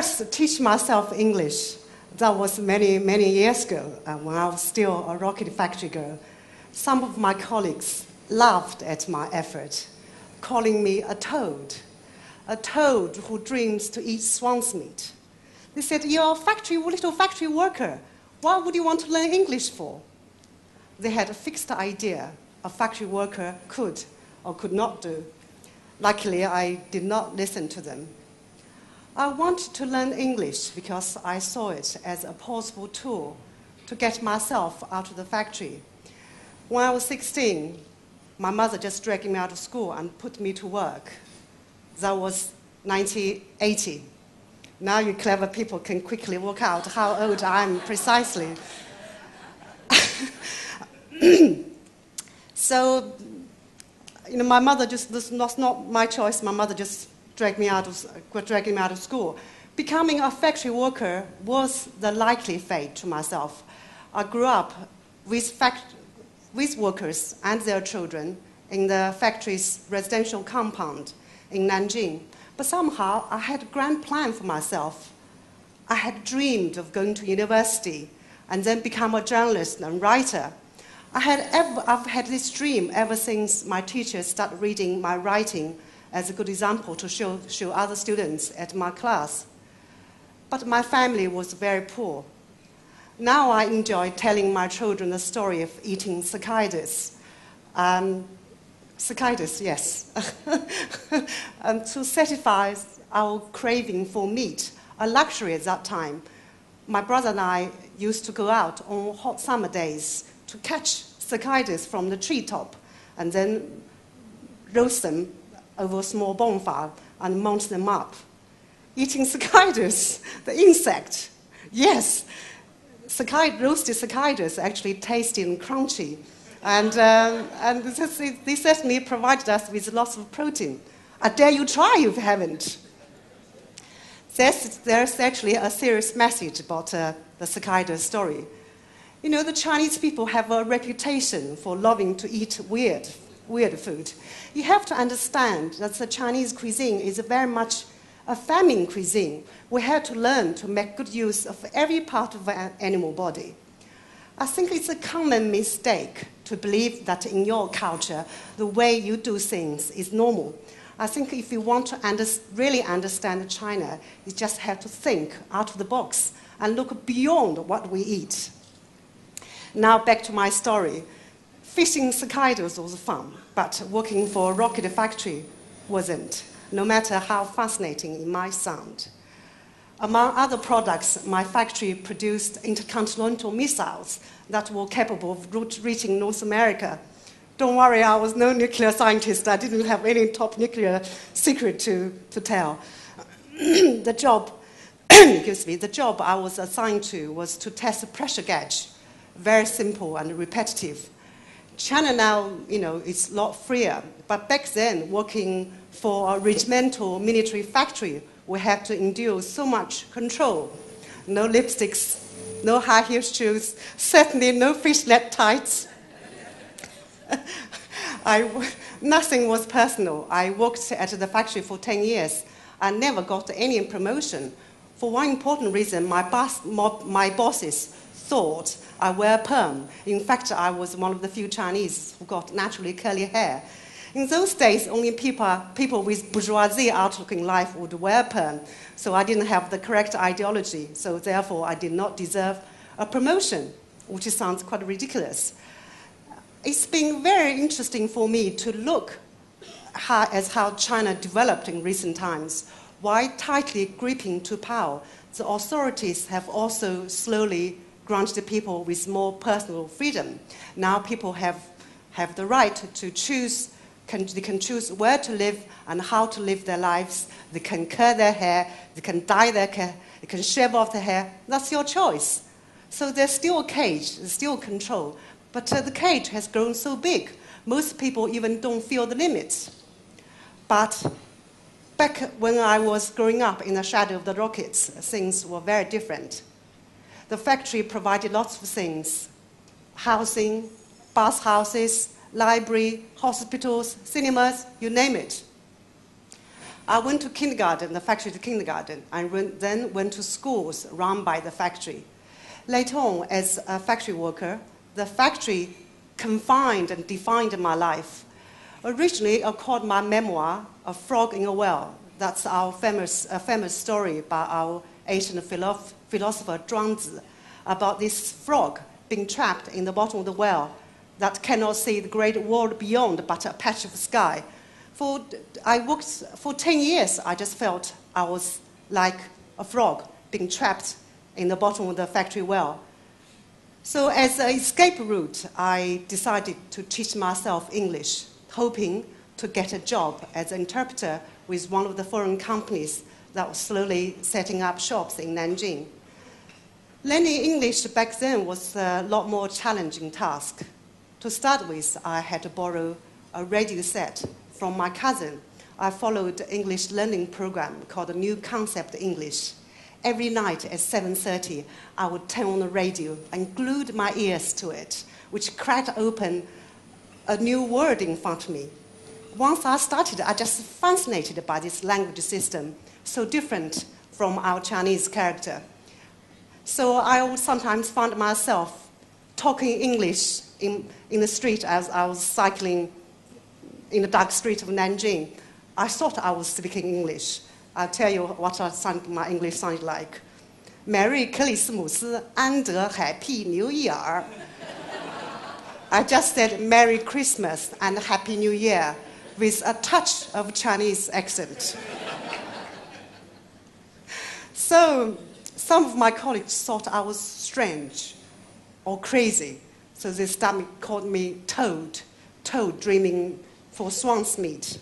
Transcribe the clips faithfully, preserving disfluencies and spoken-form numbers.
first teach myself English. That was many, many years ago, uh, when I was still a rocket factory girl. Some of my colleagues laughed at my effort, calling me a toad, a toad who dreams to eat swan's meat. They said, you're a factory, little factory worker. Why would you want to learn English for? They had a fixed idea a factory worker could or could not do. Luckily, I did not listen to them. I wanted to learn English because I saw it as a possible tool to get myself out of the factory. When I was sixteen, my mother just dragged me out of school and put me to work. That was nineteen eighty. Now you clever people can quickly work out how old I am precisely. So, you know, my mother just, this was not my choice, my mother just dragged me out of, dragged me out of school. Becoming a factory worker was the likely fate to myself. I grew up with, fact, with workers and their children in the factory's residential compound in Nanjing. But somehow I had a grand plan for myself. I had dreamed of going to university and then become a journalist and writer. I had ever, I've had this dream ever since my teachers started reading my writing as a good example to show, show other students at my class. But my family was very poor. Now I enjoy telling my children the story of eating cicadas. Um, cicadas, yes. um, to satisfy our craving for meat, a luxury at that time. My brother and I used to go out on hot summer days to catch cicadas from the treetop and then roast them over a small bonfire and mount them up. Eating cicadas, the insect. Yes, cicada, roasted cicadas actually tasty and crunchy. And, um, and this, this certainly provided us with lots of protein. I dare you try if you haven't. There's, there's actually a serious message about uh, the cicada story. You know, the Chinese people have a reputation for loving to eat weird, weird food. You have to understand that the Chinese cuisine is very much a famine cuisine. We had to learn to make good use of every part of an animal body. I think it's a common mistake to believe that in your culture, the way you do things is normal. I think if you want to under really understand China, you just have to think out of the box and look beyond what we eat. Now back to my story. Fishing cicadas was fun, but working for a rocket factory wasn't, no matter how fascinating it might sound. Among other products, my factory produced intercontinental missiles that were capable of reaching North America. Don't worry, I was no nuclear scientist. I didn't have any top nuclear secret to, to tell. The job, excuse me, the job I was assigned to was to test a pressure gauge. Very simple and repetitive. China now, you know, is a lot freer. But back then, working for a regimental military factory, we had to endure so much control. No lipsticks, no high-heel shoes, certainly no fishnet tights. I, nothing was personal. I worked at the factory for ten years. I never got any promotion. For one important reason, my, boss, my, my bosses thought I wear perm. In fact, I was one of the few Chinese who got naturally curly hair. In those days, only people, people with bourgeoisie outlook in life would wear perm. So I didn't have the correct ideology. So therefore, I did not deserve a promotion, which sounds quite ridiculous. It's been very interesting for me to look how, as how China developed in recent times. While tightly gripping to power, the authorities have also slowly granted people with more personal freedom. Now people have, have the right to choose, can, they can choose where to live and how to live their lives. They can curl their hair, they can dye their hair, they can shave off their hair. That's your choice. So there's still a cage, there's still control. But uh, the cage has grown so big, most people even don't feel the limits. But back when I was growing up in the shadow of the rockets, things were very different. The factory provided lots of things: housing, bus houses, library, hospitals, cinemas, you name it. I went to kindergarten, the factory to kindergarten, and then went to schools run by the factory. Later on, as a factory worker, the factory confined and defined my life. Originally, I called my memoir A Frog in a Well. That's our famous, uh, famous story by our ancient philosoph philosopher Zhuangzi about this frog being trapped in the bottom of the well that cannot see the great world beyond but a patch of sky. For, I worked for ten years, I just felt I was like a frog being trapped in the bottom of the factory well. So as an escape route, I decided to teach myself English, hoping to get a job as an interpreter with one of the foreign companies that was slowly setting up shops in Nanjing. Learning English back then was a lot more challenging task. To start with, I had to borrow a radio set from my cousin. I followed an English learning program called New Concept English. Every night at seven thirty, I would turn on the radio and glued my ears to it, which cracked open a new word in front of me. Once I started, I just fascinated by this language system, so different from our Chinese character. So I would sometimes find myself talking English in, in the street as I was cycling in the dark street of Nanjing. I thought I was speaking English. I'll tell you what I sound, my English sounded like. Merry Christmas, and a Happy New Year. I just said Merry Christmas and Happy New Year with a touch of Chinese accent. So some of my colleagues thought I was strange or crazy. So they started, called me Toad, Toad dreaming for swan's meat.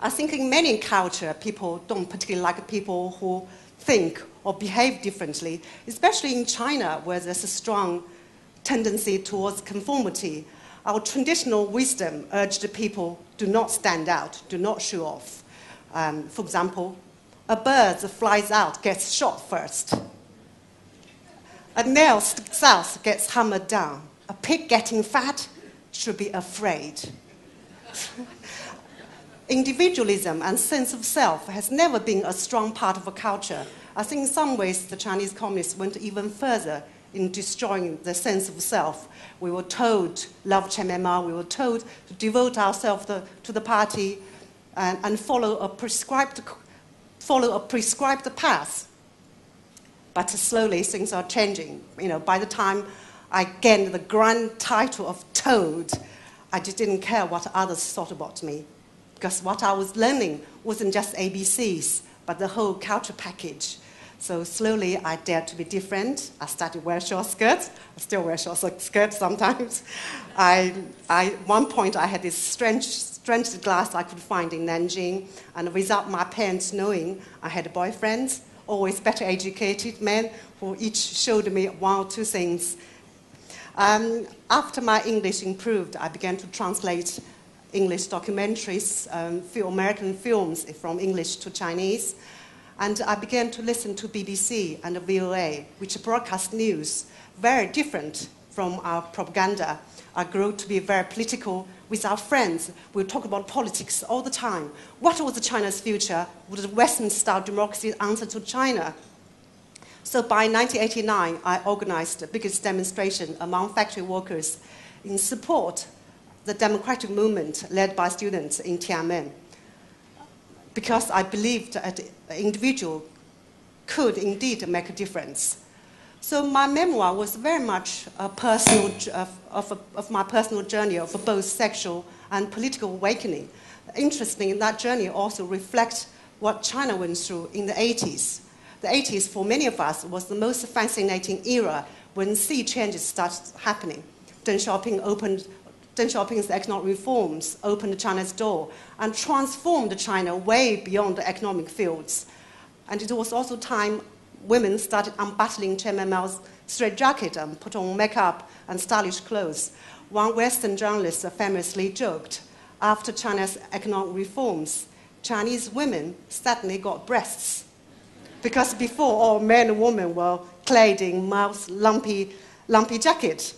I think in many cultures, people don't particularly like people who think or behave differently, especially in China, where there's a strong tendency towards conformity. Our traditional wisdom urged people do not stand out, do not show off. Um, for example, a bird that flies out gets shot first. A nail sticks out gets hammered down. A pig getting fat should be afraid. Individualism and sense of self has never been a strong part of a culture. I think in some ways the Chinese communists went even further in destroying the sense of self. We were told, love Chairman Mao, we were told to devote ourselves to, to the party and, and follow, a prescribed, follow a prescribed path. But slowly things are changing. You know, by the time I gained the grand title of Toad, I just didn't care what others thought about me. Because what I was learning wasn't just A B Cs, but the whole culture package. So slowly I dared to be different. I started to wear short skirts. I still wear short skirts sometimes. I, I, at one point I had this strange, strange glass I could find in Nanjing, and without my parents knowing, I had boyfriends, always better educated men who each showed me one or two things. Um, after my English improved, I began to translate English documentaries, um, American films from English to Chinese. And I began to listen to B B C and the V O A, which broadcast news very different from our propaganda. I grew to be very political with our friends. We would talk about politics all the time. What was China's future? Would the Western-style democracy answer to China? So by nineteen eighty-nine, I organized the biggest demonstration among factory workers in support the democratic movement led by students in Tiananmen, because I believed that an individual could indeed make a difference. So my memoir was very much a personal, of, of, a, of my personal journey of both sexual and political awakening. Interestingly, that journey also reflects what China went through in the eighties. The eighties, for many of us, was the most fascinating era when sea changes started happening. Deng Xiaoping opened Deng Xiaoping's economic reforms opened China's door and transformed China way beyond the economic fields. And it was also time women started unbuttoning Chairman Mao's straitjacket and put on makeup and stylish clothes. One Western journalist famously joked, after China's economic reforms, Chinese women suddenly got breasts. Because before, all men and women were clad in Mao's lumpy, lumpy jacket.